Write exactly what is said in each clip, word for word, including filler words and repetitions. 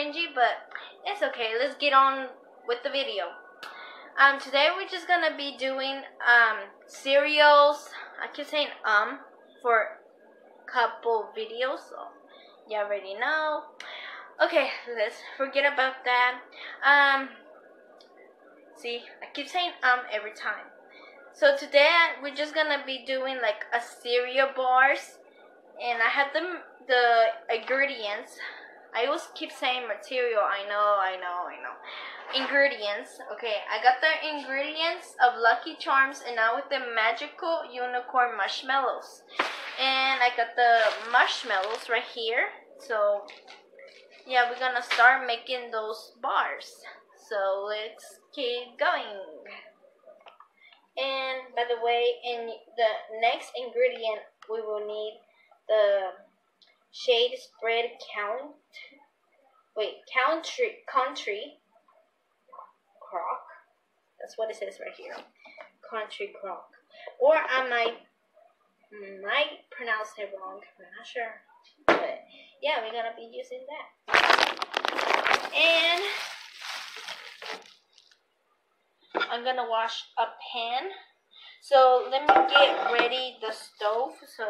cringy, but it's okay. Let's get on with the video. Um, today we're just gonna be doing um cereals. I keep saying um for a couple videos, so you already know. Okay, let's forget about that. Um, see, I keep saying um every time. So today we're just gonna be doing like a cereal bars, and I have the the ingredients. I always keep saying material. I know, I know, I know. Ingredients. Okay, I got the ingredients of Lucky Charms, and now with the magical unicorn marshmallows. And I got the marshmallows right here. So yeah, we're gonna start making those bars. So let's keep going. And by the way, in the next ingredient, we will need the shade spread count. Wait, country country crock. That's what it says right here. Country crock. Or I might might pronounce it wrong. I'm not sure. But yeah, we're gonna be using that. And I'm gonna wash a pan. So let me get ready the stove. So.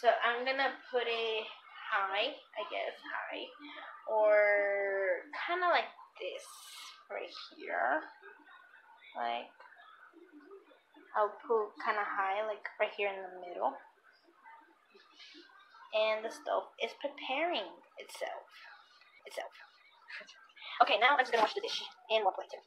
So I'm gonna put it high, I guess, high, or kind of like this right here. Like, I'll put kind of high, like right here in the middle. And the stove is preparing itself. Itself. Okay, now I'm just gonna wash the dish and one plate too.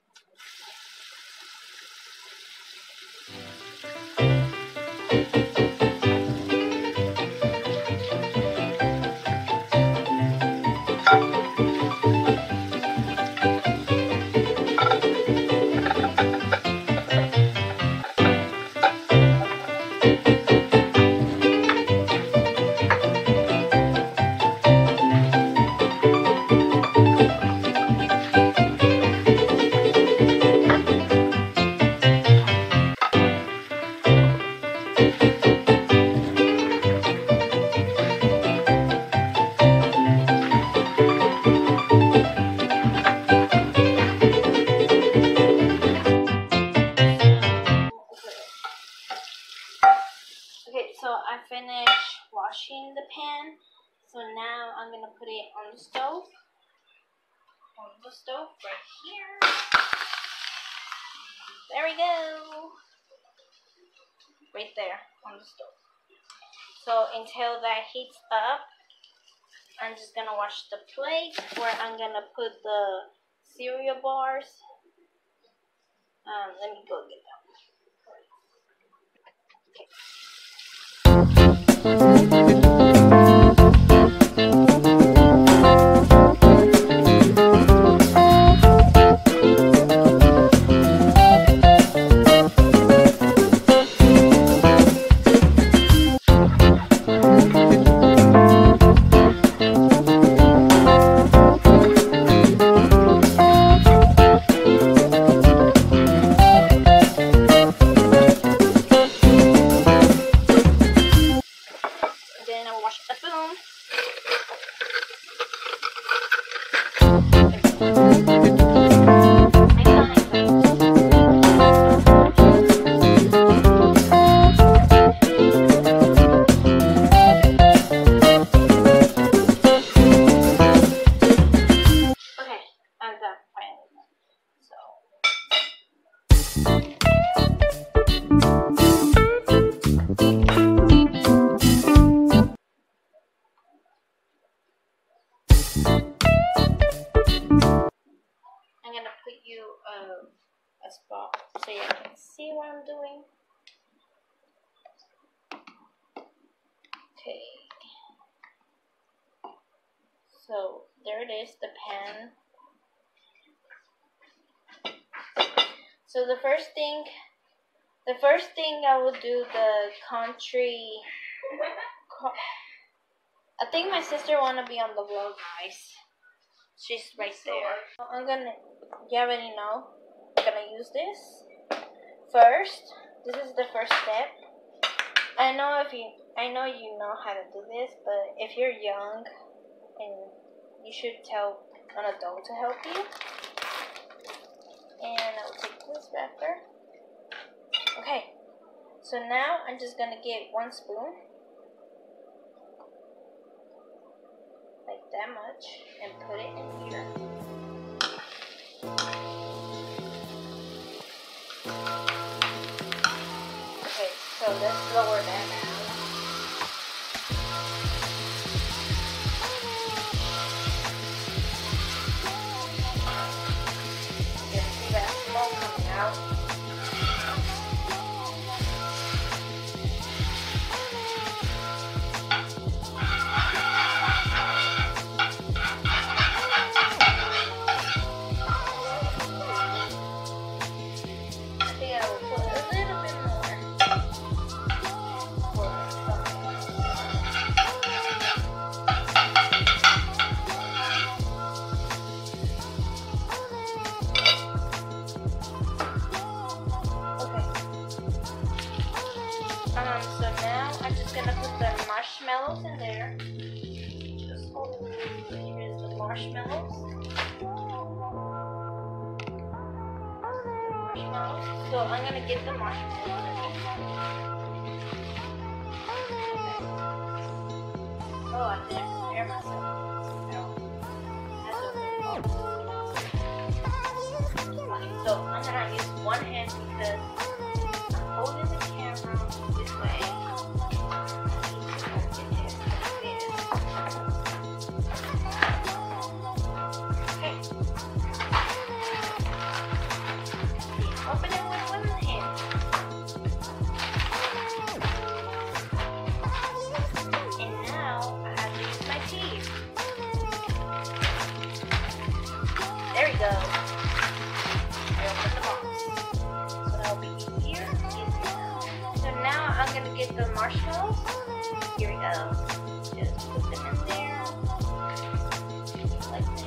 Washing the pan, so now I'm gonna put it on the stove, on the stove right here. There we go, right there on the stove. So until that heats up, I'm just gonna wash the plate where I'm gonna put the cereal bars. Um, let me go get that one. Okay. A spot so you can see what I'm doing. Okay, so there it is, the pan. So the first thing, the first thing I will do the country. I think my sister wanna be on the vlog, guys. She's right there. I'm gonna, you already know, I'm gonna use this first. This is the first step. I know if you, I know you know how to do this, but if you're young and you should tell an adult to help you. And I'll take this wrapper. Okay, so now I'm just gonna get one spoon, like that much, and put it in here. Okay, so let's lower that down. In there, just hold it. Here's the marshmallows. marshmallows. So I'm gonna get the marshmallows. Okay. Oh, I didn't prepare myself. No. Okay, so I'm gonna use one hand because I'm holding the camera this way. The marshmallows. Here we go. Just put them in there. Like that.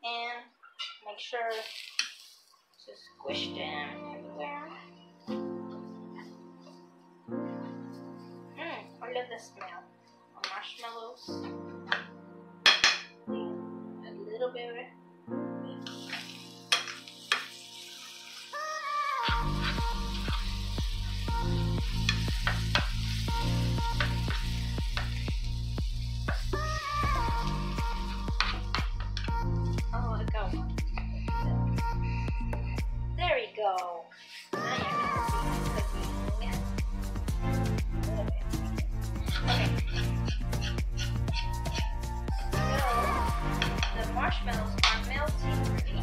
And make sure to squish them everywhere. Mmm, I love the smell of marshmallows. Baby. Oh, I got one. There we go. Now you're going to see my cookie. Okay. Marshmallows are melting already.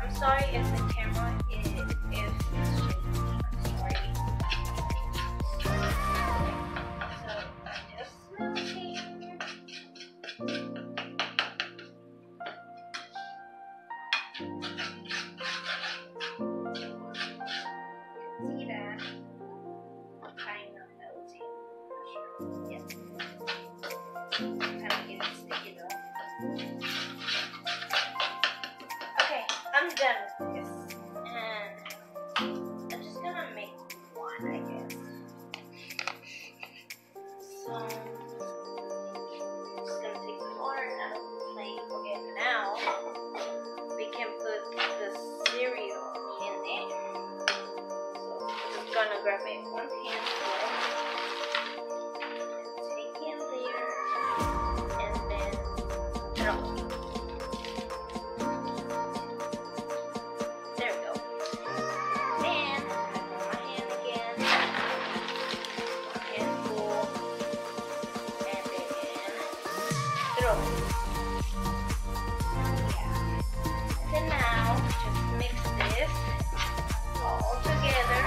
I'm sorry if the camera is if it's shaking. I'm sorry. So I'm just melting. Grab my one handful, take it there, and then drop it. There we go. Then I put my hand again, one handful, and then throw it. Yeah. And then now just mix this all together.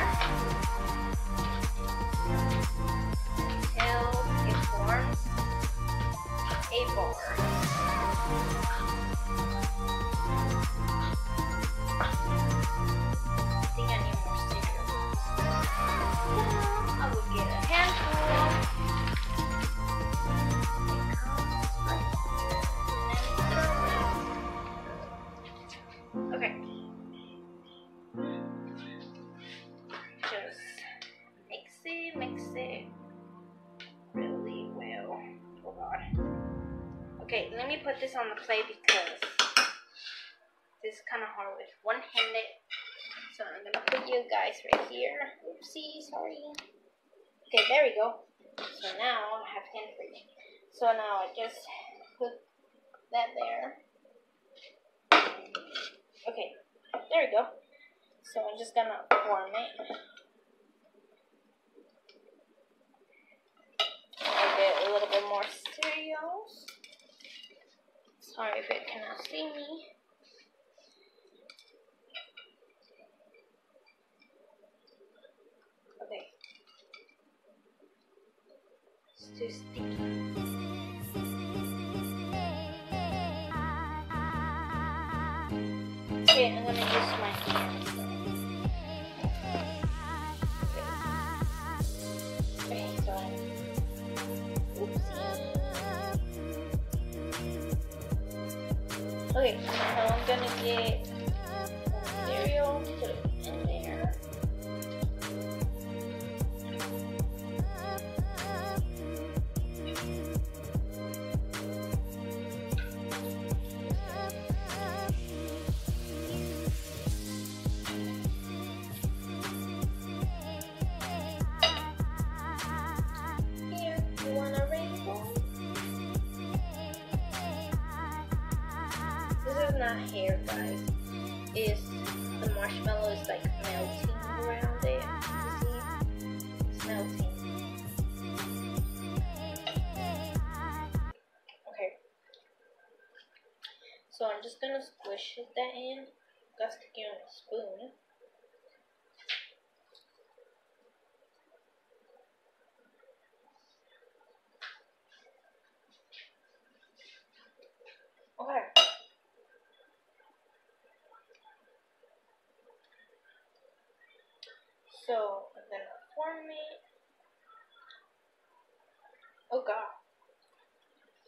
me put this on the plate because this is kind of hard with one handed. So I'm going to put you guys right here. Oopsie, sorry. Okay, there we go. So now I have hand free. So now I just put that there. Okay, there we go. So I'm just gonna form it. I'll get a little bit more cereals. Sorry if it cannot see me. Okay. It's too sticky. Okay, I'm gonna use my hands. Okay, so I... Oopsie. Okay, so I'm gonna get some cereal, put it in there. Not hair, guys. Is the marshmallow is like melting around it? You see, it's melting. Okay. So I'm just gonna squish that in. Got sticky on a spoon. Okay. So I'm gonna form it. Oh god.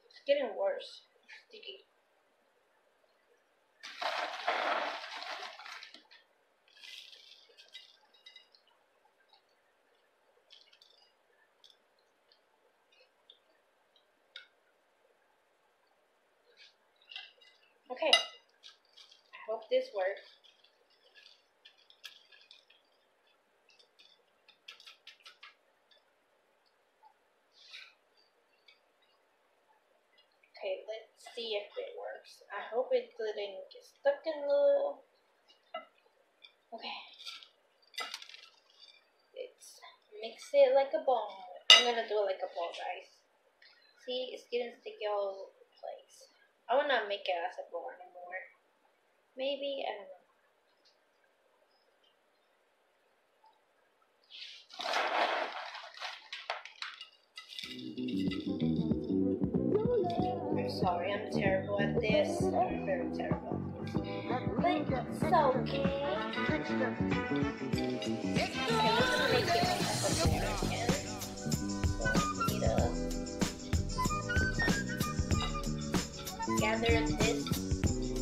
It's getting worse. Sticky. Okay. I hope this works. Okay, let's see if it works. I hope it didn't get stuck in the... Okay. Let's mix it like a ball. I'm gonna do it like a ball, guys. See, it's getting sticky all over the place. I will not make it as a ball anymore. Maybe, I don't know. Sorry, I'm terrible at this. I'm very terrible. But it's okay. Okay, let's make it a couple of Americans. Gather this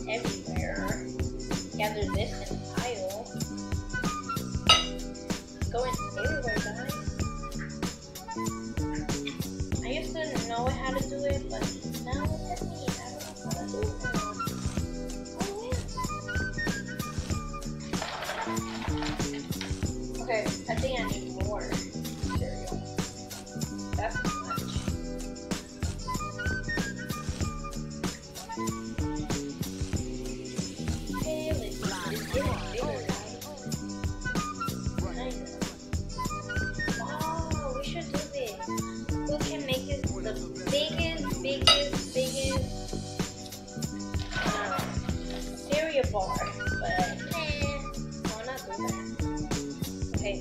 everywhere. Gather this in a pile. Go in everywhere, guys. I used to know how to do it, but now it's me. I don't know how to do it now. Oh, yeah. Okay, I think I need more cereal. That's too much. Okay, let's see. It's getting bigger, guys. Wow, we should do this. Who can make it the biggest, biggest, bar, but eh, I'll not do that. Okay.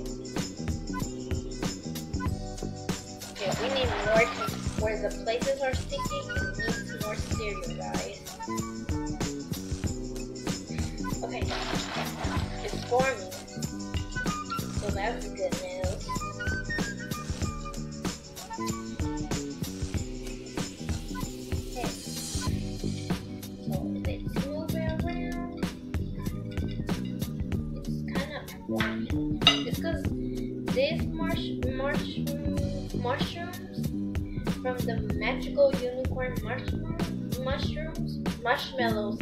Okay, we need more to, where the places are sticky, it needs more cereal, guys. Okay, it's forming, so that's good news. Okay, so let's move it around. It's because these marsh, marsh, mushrooms from the magical unicorn mushroom, mushrooms, marshmallows.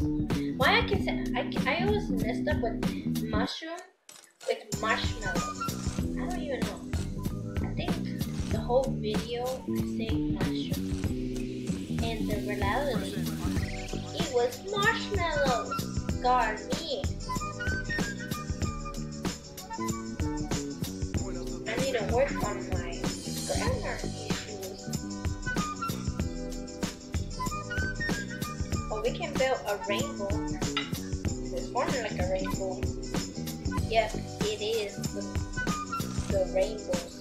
Why I can say I, I always messed up with mushroom with marshmallows. I don't even know. I think the whole video is saying mushroom, and the reality it was marshmallows. God me. I need to work on my grammar issues. Or we can build a rainbow. It's more like a rainbow. Yep, it is the, the rainbows.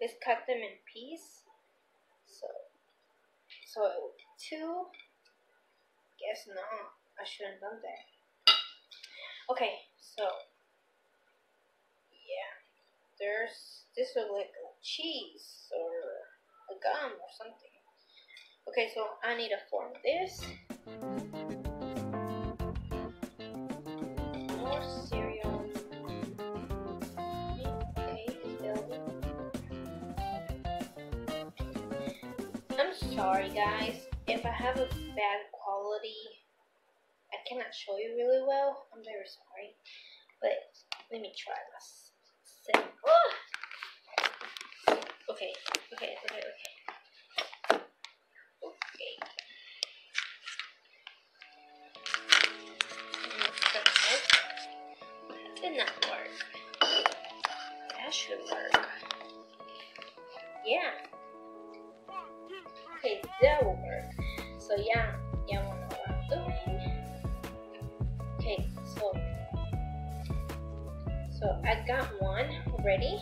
Let's cut them in piece. So, so it will be two. Guess not. I shouldn't have done that. Okay, so yeah, there's this will look like cheese or a gum or something. Okay, so I need to form this. More cereal. Sorry guys, if I have a bad quality, I cannot show you really well. I'm very sorry, but let me try this. Oh! Okay, okay, okay, okay. Okay. That did not work. That should work. Yeah. Okay, that will work. So yeah, yeah, I know what I'm doing. Okay, so so I got one already.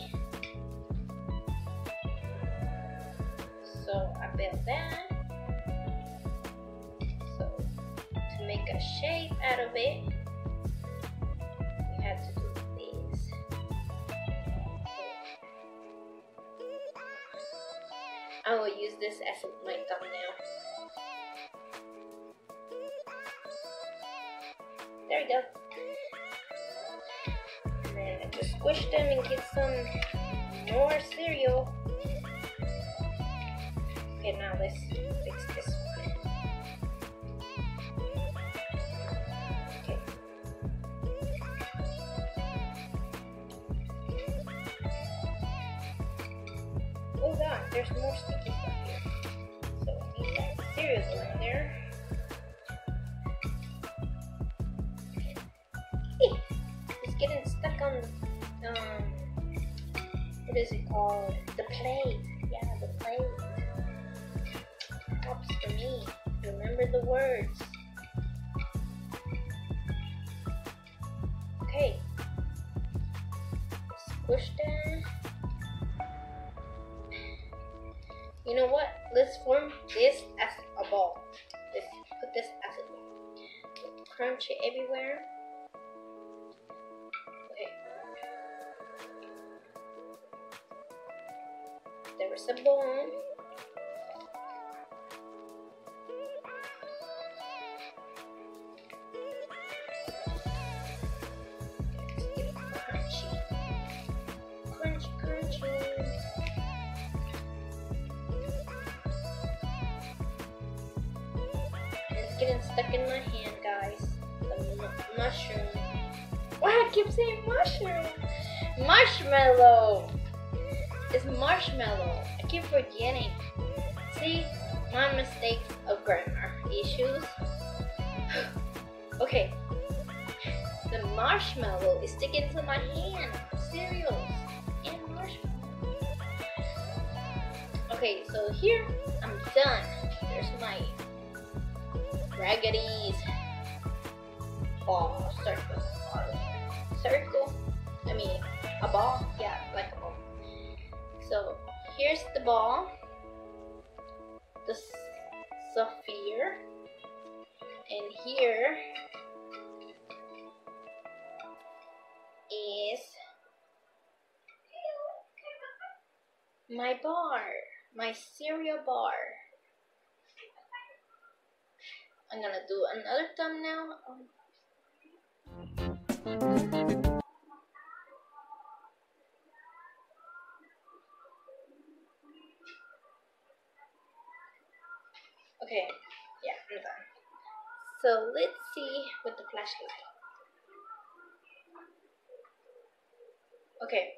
So I built that. So to make a shape out of it, we have to do this. I will use this as my thumbnail. There we go. And then I just squish them and get some more cereal. Okay, now let's fix this one. Okay. Oh god, there's more stuff. What is it called? The plate. Yeah, the plate. Helps for me. Remember the words. Okay. Let's push them. You know what? Let's form this as a ball. Let's put this as a ball. Crunch it everywhere. There's a bone. Crunchy. Crunchy, crunchy. It's getting stuck in my hand, guys. The mushroom. Why wow, I keep saying mushroom? Marshmallow. It's marshmallow. I keep forgetting. See, my mistakes of grammar issues. Okay, the marshmallow is sticking to my hand. Cereals and marshmallow. Okay, so here I'm done. There's my raggedy ball circle. Circle. I mean, a ball. Yeah, like a ball. So here's the ball, the sphere, and here is My bar, my cereal bar. I'm gonna do another thumbnail. Okay, yeah, I'm done. So let's see with the flashlight. Okay.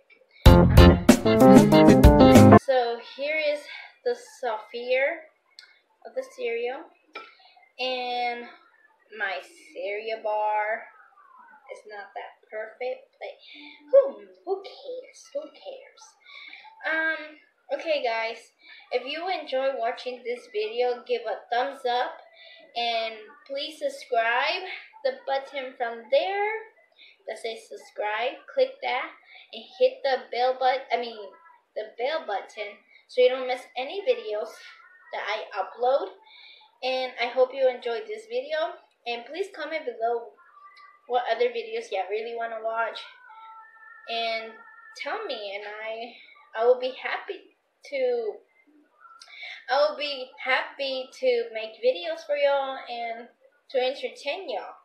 So here is the soufflé of the cereal, and my cereal bar is not that perfect, but who, who cares, who cares. Um, okay guys, if you enjoy watching this video, give a thumbs up, and please subscribe, the button from there that says subscribe, click that, and hit the bell button, I mean, the bell button, so you don't miss any videos that I upload. And I hope you enjoyed this video, and please comment below what other videos you really want to watch, and tell me, and I I will be happy to I will be happy to make videos for y'all and to entertain y'all.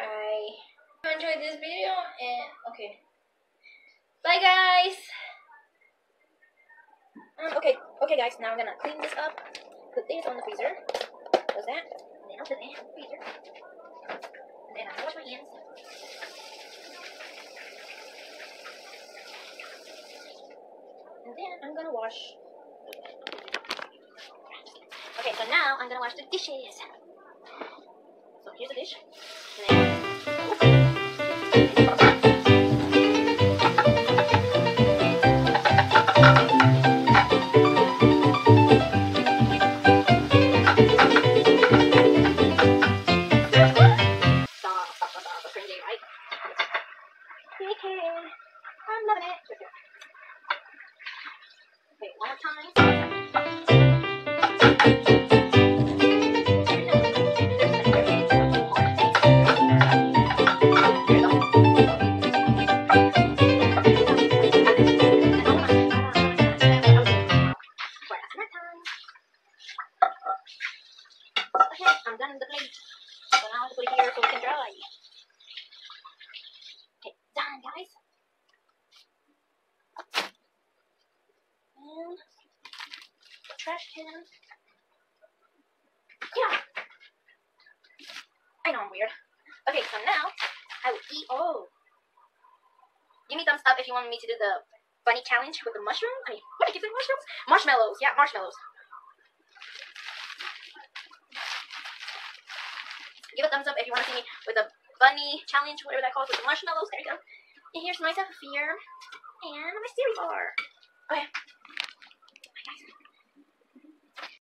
I enjoyed this video, and okay, bye guys. Um, okay, okay guys, now I'm gonna clean this up, put this on the freezer, close that, and then I'll put that in the freezer, and then I'll wash my hands. And then I'm gonna wash, okay, so now I'm gonna wash the dishes. So here's the dish, and then, oops. Trash can. Yeah. I know I'm weird. Okay, so now I will eat. Oh. Give me thumbs up if you want me to do the bunny challenge with the mushroom. I mean, what I give them mushrooms? Marshmallows. Yeah, marshmallows. Give a thumbs up if you want to see me with the bunny challenge, whatever that calls, with the marshmallows. There you go. And here's my stuff here and my cereal bar. Okay.